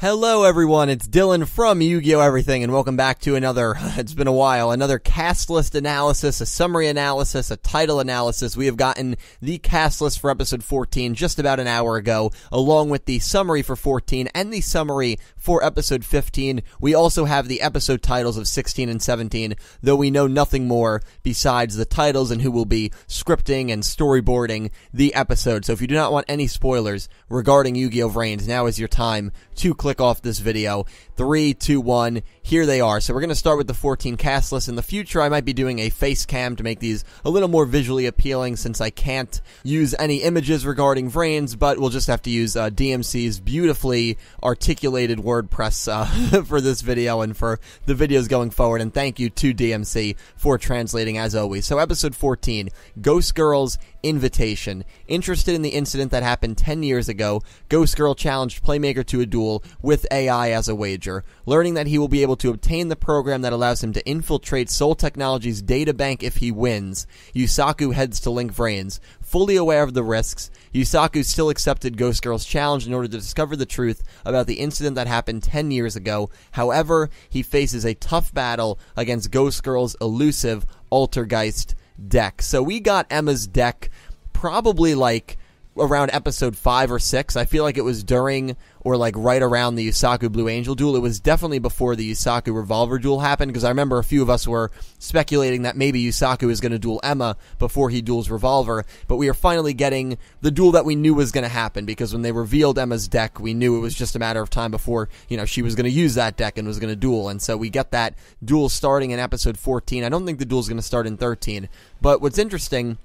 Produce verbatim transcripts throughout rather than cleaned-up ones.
Hello everyone, it's Dylan from Yu-Gi-Oh! Everything, and welcome back to another, it's been a while, another cast list analysis, a summary analysis, a title analysis. We have gotten the cast list for episode fourteen just about an hour ago, along with the summary for fourteen and the summary for episode fifteen. We also have the episode titles of sixteen and seventeen, though we know nothing more besides the titles and who will be scripting and storyboarding the episode. So if you do not want any spoilers regarding Yu-Gi-Oh! Vrains, now is your time to click off this video. Three, two, one, here they are. So we're going to start with the fourteen cast list. In the future, I might be doing a face cam to make these a little more visually appealing, since I can't use any images regarding Vrains, but we'll just have to use uh, D M C's beautifully articulated WordPress uh, for this video and for the videos going forward, and thank you to D M C for translating as always. So episode fourteen, Ghost Girl's Invitation. Interested in the incident that happened ten years ago, Ghost Girl challenged Playmaker to a duel with A I as a wager. Learning that he will be able to obtain the program that allows him to infiltrate SOL Technologies' data bank if he wins, Yusaku heads to Link Vrains. Fully aware of the risks, Yusaku still accepted Ghost Girl's challenge in order to discover the truth about the incident that happened ten years ago. However, he faces a tough battle against Ghost Girl's elusive Altergeist deck. So we got Emma's deck probably like around episode five or six. I feel like it was during or like right around the Yusaku Blue Angel duel. It was definitely before the Yusaku Revolver duel happened, because I remember a few of us were speculating that maybe Yusaku is going to duel Emma before he duels Revolver, but we are finally getting the duel that we knew was going to happen, because when they revealed Emma's deck, we knew it was just a matter of time before, you know, she was going to use that deck and was going to duel, and so we get that duel starting in episode fourteen. I don't think the duel is going to start in thirteen, but what's interesting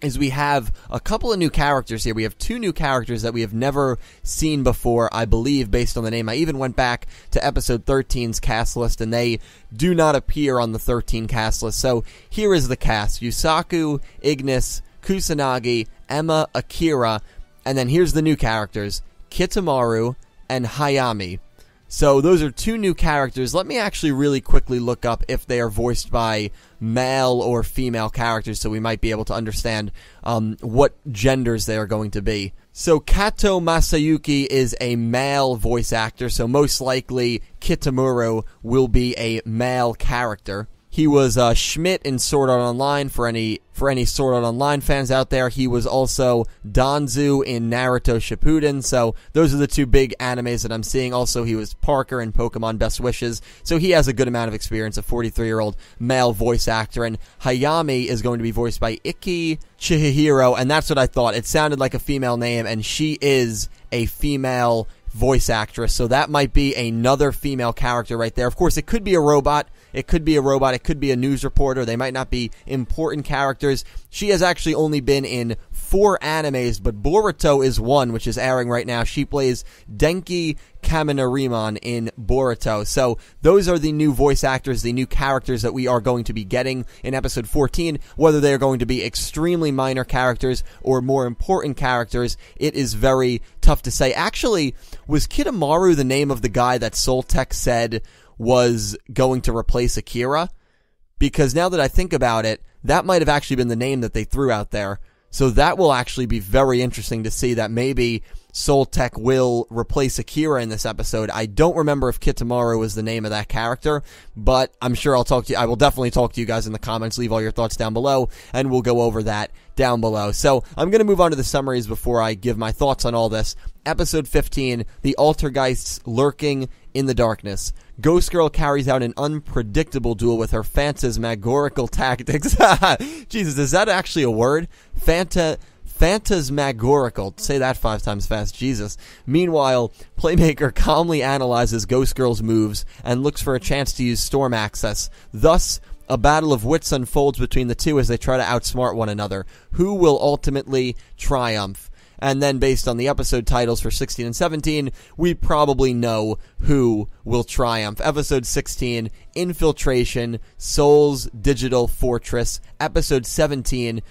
is we have a couple of new characters here. We have two new characters that we have never seen before, I believe, based on the name. I even went back to episode thirteen's cast list, and they do not appear on the thirteen cast list. So here is the cast. Yusaku, Ignis, Kusanagi, Emma, Akira, and then here's the new characters, Kitamaru and Hayami. So those are two new characters. Let me actually really quickly look up if they are voiced by male or female characters, so we might be able to understand um, what genders they are going to be. So Kato Masayuki is a male voice actor, so most likely Kitamaru will be a male character. He was uh, Schmidt in Sword Art Online, for any for any Sword Art Online fans out there. He was also Danzu in Naruto Shippuden, so those are the two big animes that I'm seeing. Also, he was Parker in Pokemon Best Wishes, so he has a good amount of experience, a forty-three-year-old male voice actor. And Hayami is going to be voiced by Ikki Chihiro, and that's what I thought. It sounded like a female name, and she is a female voice actress, so that might be another female character right there. Of course, it could be a robot. It could be a robot. It could be a news reporter. They might not be important characters. She has actually only been in four animes, but Boruto is one, which is airing right now. She plays Denki Kaminariman in Boruto. So those are the new voice actors, the new characters that we are going to be getting in episode fourteen. Whether they are going to be extremely minor characters or more important characters, it is very tough to say. Actually, was Kitamaru the name of the guy that Soul Tech said was going to replace Akira? Because now that I think about it, that might have actually been the name that they threw out there. So that will actually be very interesting to see, that maybe Soul Tech will replace Akira in this episode. I don't remember if Kitamaru was the name of that character, but I'm sure I'll talk to you. I will definitely talk to you guys in the comments. Leave all your thoughts down below, and we'll go over that down below. So I'm going to move on to the summaries before I give my thoughts on all this. Episode fifteen, The Altergeists Lurking in the Darkness. Ghost Girl carries out an unpredictable duel with her phantasmagorical tactics. Jesus, is that actually a word? Phanta... Phantasmagorical. Say that five times fast, Jesus. Meanwhile, Playmaker calmly analyzes Ghost Girl's moves and looks for a chance to use Storm Access. Thus, a battle of wits unfolds between the two as they try to outsmart one another. Who will ultimately triumph? And then based on the episode titles for sixteen and seventeen, we probably know who will triumph. Episode sixteen, Infiltration, Soul's Digital Fortress. Episode seventeen,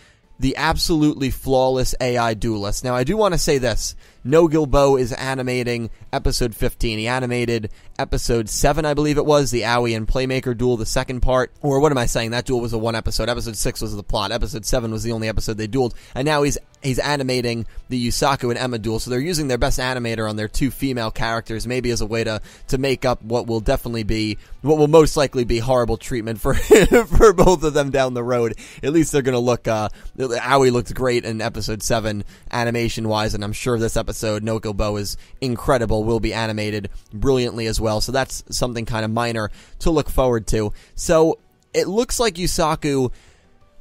The Absolutely Flawless A I Duelist. Now, I do want to say this. No Gilbo is animating episode fifteen. He animated episode seven, I believe it was, the Aoi and Playmaker duel, the second part. Or what am I saying? That duel was a one episode. Episode six was the plot. Episode seven was the only episode they dueled. And now he's he's animating the Yusaku and Emma duel. So they're using their best animator on their two female characters, maybe as a way to, to make up what will definitely be, what will most likely be horrible treatment for for both of them down the road. At least they're going to look, uh, Aoi looked great in episode seven animation-wise, and I'm sure this episode, No Gilbo is incredible, will be animated brilliantly as well. So that's something kind of minor to look forward to. So it looks like Yusaku,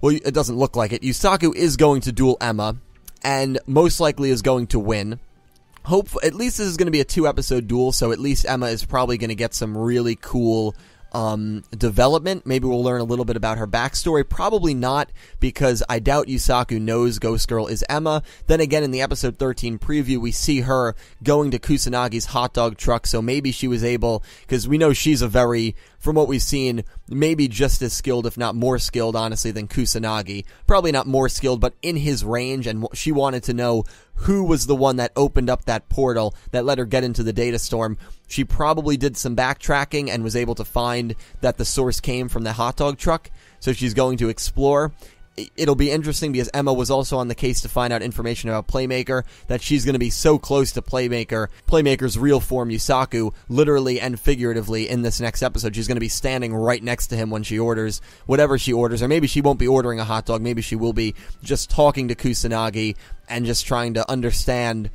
well, it doesn't look like it. Yusaku is going to duel Emma, and most likely is going to win. Hope, at least this is going to be a two-episode duel, so at least Emma is probably going to get some really cool um, development. Maybe we'll learn a little bit about her backstory. Probably not, because I doubt Yusaku knows Ghost Girl is Emma. Then again, in the episode thirteen preview, we see her going to Kusunagi's hot dog truck, so maybe she was able, because we know she's a very, from what we've seen, maybe just as skilled, if not more skilled, honestly, than Kusanagi. Probably not more skilled, but in his range, and she wanted to know who was the one that opened up that portal that let her get into the data storm. She probably did some backtracking and was able to find that the source came from the hot dog truck, so she's going to explore. It'll be interesting because Emma was also on the case to find out information about Playmaker, that she's going to be so close to Playmaker, Playmaker's real form, Yusaku, literally and figuratively in this next episode. She's going to be standing right next to him when she orders whatever she orders, or maybe she won't be ordering a hot dog, maybe she will be just talking to Kusanagi and just trying to understand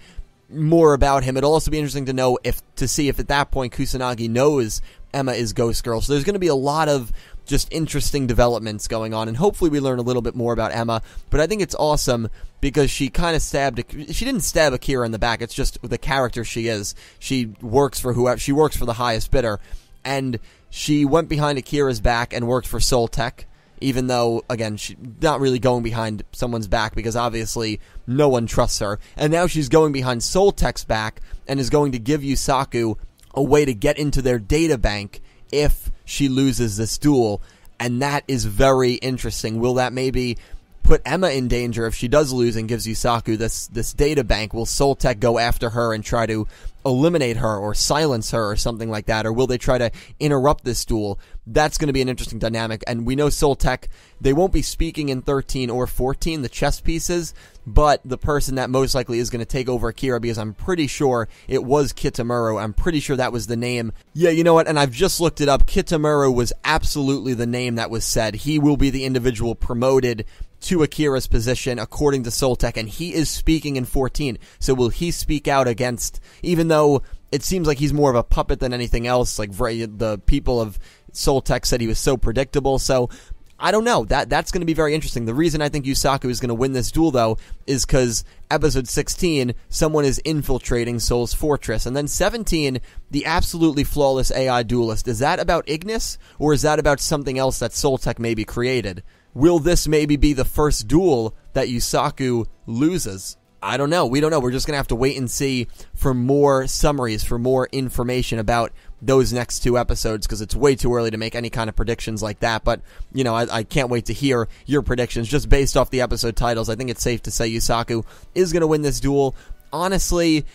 more about him. It'll also be interesting to know if, to see if at that point Kusanagi knows Emma is Ghost Girl. So there's going to be a lot of just interesting developments going on, and hopefully we learn a little bit more about Emma. But I think it's awesome because she kind of stabbed, she didn't stab Akira in the back, it's just the character she is. She works for whoever, she works for the highest bidder, and she went behind Akira's back and worked for Sol Tech, even though, again, she's not really going behind someone's back because obviously no one trusts her. And now she's going behind Sol Tech's back and is going to give Yusaku a way to get into their data bank if she loses this duel, and that is very interesting. Will that maybe put Emma in danger if she does lose and gives Yusaku this this data bank? Will Sol Tech go after her and try to eliminate her or silence her or something like that? Or will they try to interrupt this duel? That's going to be an interesting dynamic, and we know Sol Tech, they won't be speaking in thirteen or fourteen, the chess pieces, but the person that most likely is going to take over Akira, because I'm pretty sure it was Kitamura. I'm pretty sure that was the name. Yeah, you know what, and I've just looked it up. Kitamura was absolutely the name that was said. He will be the individual promoted to Akira's position, according to Sol Tech, and he is speaking in fourteen. So will he speak out against, even though it seems like he's more of a puppet than anything else, like the people of Sol Tech said he was so predictable, so I don't know. That That's going to be very interesting. The reason I think Yusaku is going to win this duel, though, is because episode sixteen, someone is infiltrating Sol's fortress. And then seventeen, the absolutely flawless A I duelist. Is that about Ignis, or is that about something else that Sol Tech maybe created? Will this maybe be the first duel that Yusaku loses? I don't know. We don't know. We're just going to have to wait and see for more summaries, for more information about those next two episodes, because it's way too early to make any kind of predictions like that. But, you know, I, I can't wait to hear your predictions just based off the episode titles. I think it's safe to say Yusaku is going to win this duel. Honestly,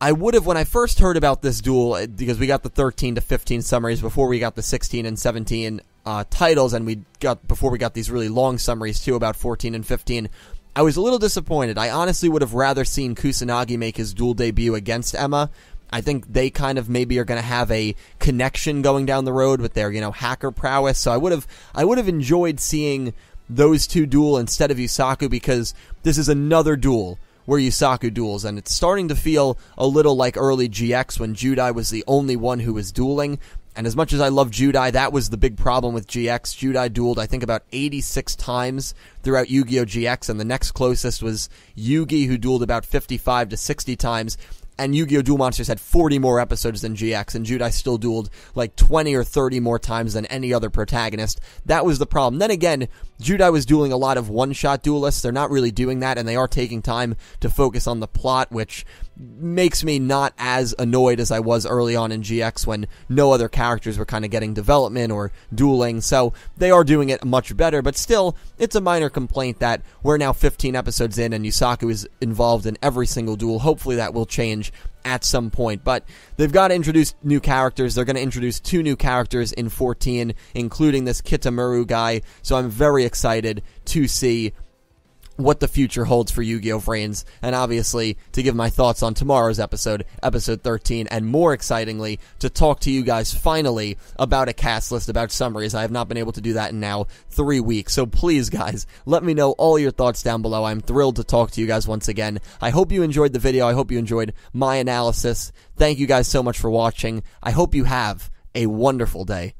I would have, when I first heard about this duel, because we got the thirteen to fifteen summaries before we got the sixteen and seventeen uh, titles, and we got, before we got these really long summaries too about fourteen and fifteen, I was a little disappointed. I honestly would have rather seen Kusanagi make his duel debut against Emma. I think they kind of maybe are going to have a connection going down the road with their, you know, hacker prowess. So I would have, I would have enjoyed seeing those two duel instead of Yusaku, because this is another duel where Yusaku duels, and it's starting to feel a little like early G X when Judai was the only one who was dueling. And as much as I love Judai, that was the big problem with G X. Judai dueled, I think, about eighty-six times throughout Yu-Gi-Oh! G X, and the next closest was Yugi, who dueled about fifty-five to sixty times, and Yu-Gi-Oh! Duel Monsters had forty more episodes than G X, and Judai still dueled like twenty or thirty more times than any other protagonist. That was the problem. Then again, Judai was dueling a lot of one-shot duelists. They're not really doing that, and they are taking time to focus on the plot, which makes me not as annoyed as I was early on in G X when no other characters were kind of getting development or dueling, so they are doing it much better, but still, it's a minor complaint that we're now fifteen episodes in and Yusaku is involved in every single duel. Hopefully that will change at some point, but they've got to introduce new characters. They're going to introduce two new characters in fourteen, including this Kitamaru guy, so I'm very excited to see what the future holds for Yu-Gi-Oh! Vrains, and obviously to give my thoughts on tomorrow's episode, episode thirteen, and more excitingly, to talk to you guys finally about a cast list, about summaries. I have not been able to do that in now three weeks, so please guys, let me know all your thoughts down below. I'm thrilled to talk to you guys once again. I hope you enjoyed the video. I hope you enjoyed my analysis. Thank you guys so much for watching. I hope you have a wonderful day.